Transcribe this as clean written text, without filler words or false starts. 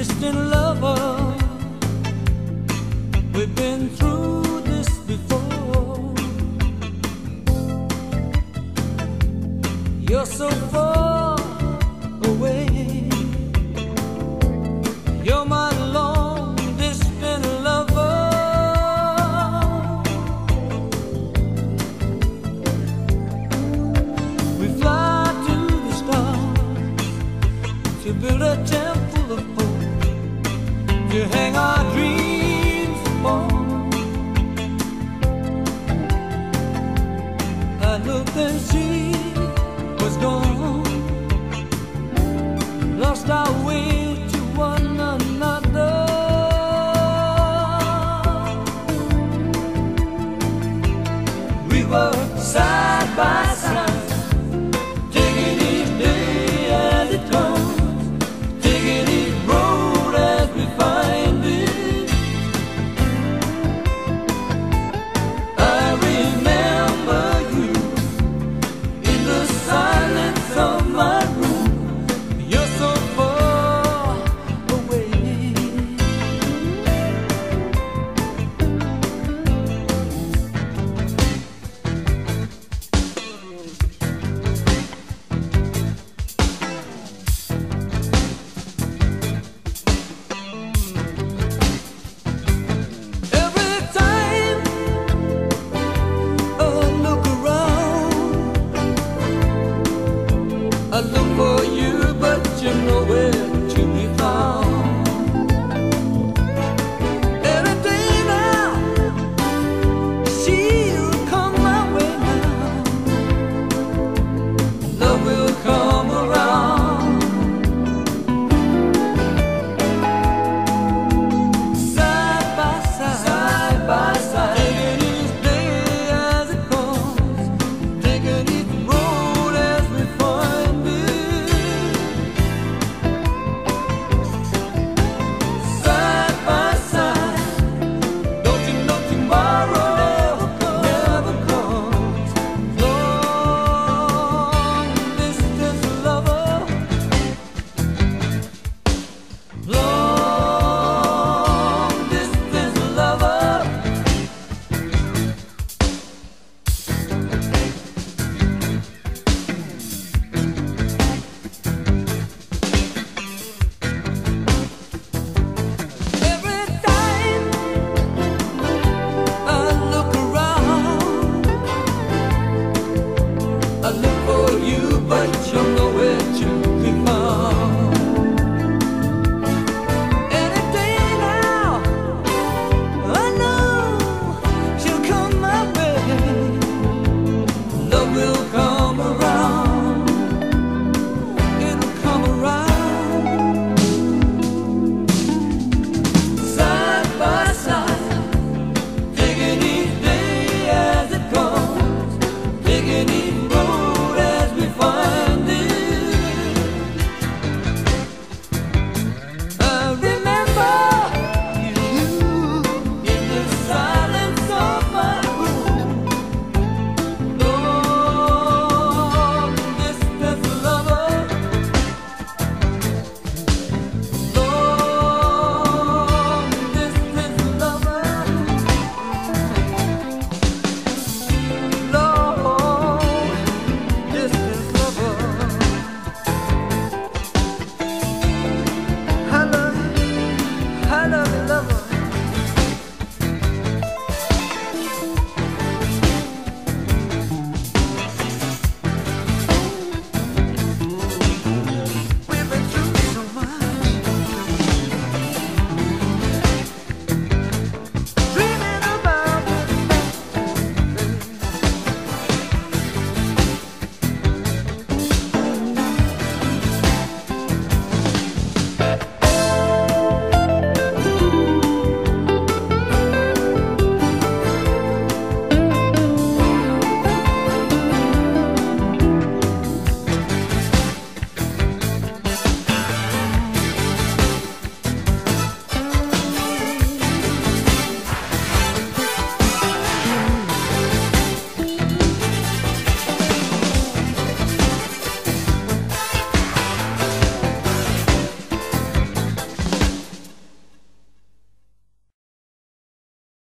distant lover. We've been through this before. You're so far away. You're my long distant lover. We fly to the stars to build a temple of hope. You hang on.